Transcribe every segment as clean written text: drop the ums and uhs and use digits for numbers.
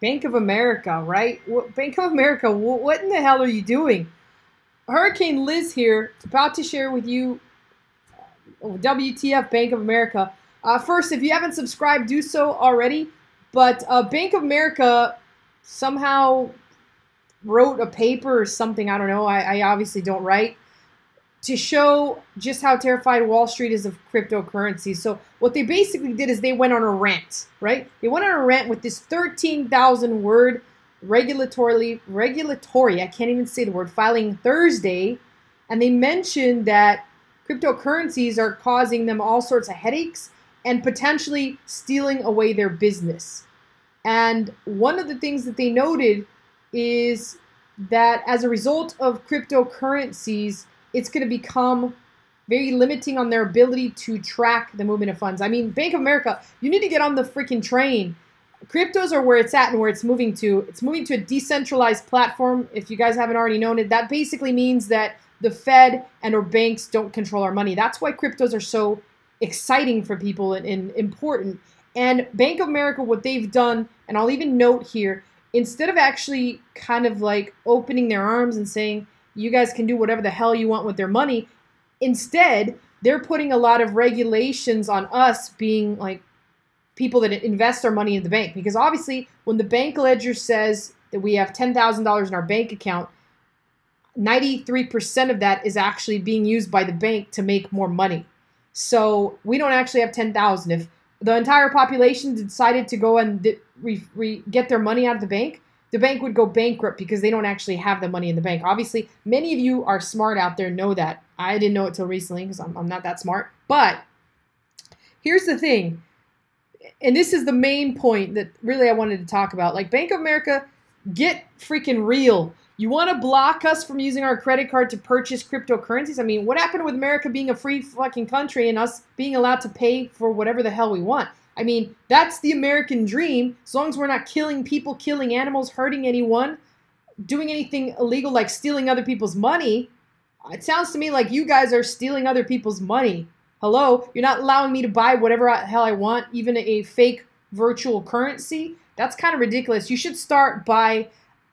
Bank of America, right? Bank of America, what in the hell are you doing? Hurricane Liz here, about to share with you WTF Bank of America. First, if you haven't subscribed, do so already. But Bank of America somehow wrote a paper or something, I don't know, I obviously don't write, to show just how terrified Wall Street is of cryptocurrency. So what they basically did is they went on a rant, right? They went on a rant with this 13,000 word regulatory, I can't even say the word, filing Thursday, and they mentioned that cryptocurrencies are causing them all sorts of headaches and potentially stealing away their business. And one of the things that they noted is that as a result of cryptocurrencies, it's going to become very limiting on their ability to track the movement of funds. I mean, Bank of America, you need to get on the freaking train. Cryptos are where it's at and where it's moving to. It's moving to a decentralized platform. If you guys haven't already known it, that basically means that the Fed and or banks don't control our money. That's why cryptos are so exciting for people and important. And Bank of America, what they've done, and I'll even note here, instead of actually kind of like opening their arms and saying, you guys can do whatever the hell you want with their money. Instead, they're putting a lot of regulations on us being like people that invest our money in the bank. Because obviously, when the bank ledger says that we have $10,000 in our bank account, 93% of that is actually being used by the bank to make more money. So we don't actually have 10,000. If the entire population decided to go and get their money out of the bank would go bankrupt because they don't actually have the money in the bank. Obviously, many of you are smart out there, know that. I didn't know it till recently because I'm not that smart. But here's the thing, and this is the main point that really I wanted to talk about. Like, Bank of America, get freaking real. You want to block us from using our credit card to purchase cryptocurrencies? I mean, what happened with America being a free fucking country and us being allowed to pay for whatever the hell we want? I mean, that's the American dream. As long as we're not killing people, killing animals, hurting anyone, doing anything illegal like stealing other people's money. It sounds to me like you guys are stealing other people's money. Hello? You're not allowing me to buy whatever the hell I want, even a fake virtual currency? That's kind of ridiculous. You should start by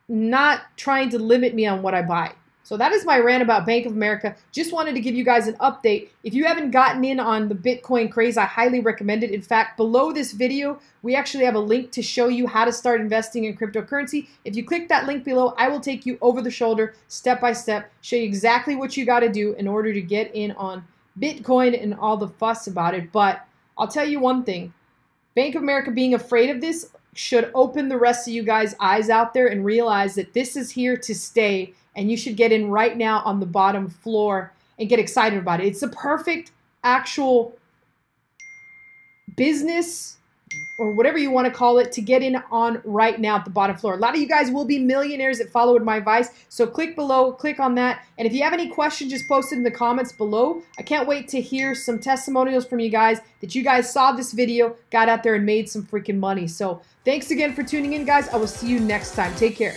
not trying to limit me on what I buy. So that is my rant about Bank of America. Just wanted to give you guys an update. If you haven't gotten in on the Bitcoin craze, I highly recommend it. In fact, below this video, we actually have a link to show you how to start investing in cryptocurrency. If you click that link below, I will take you over the shoulder, step by step, show you exactly what you got to do in order to get in on Bitcoin and all the fuss about it. But I'll tell you one thing. Bank of America being afraid of this should open the rest of you guys' eyes out there and realize that this is here to stay. And you should get in right now on the bottom floor and get excited about it. It's the perfect actual business or whatever you want to call it to get in on right now at the bottom floor. A lot of you guys will be millionaires that followed my advice. So click below, click on that. And if you have any questions, just post it in the comments below. I can't wait to hear some testimonials from you guys that you guys saw this video, got out there and made some freaking money. So thanks again for tuning in, guys. I will see you next time. Take care.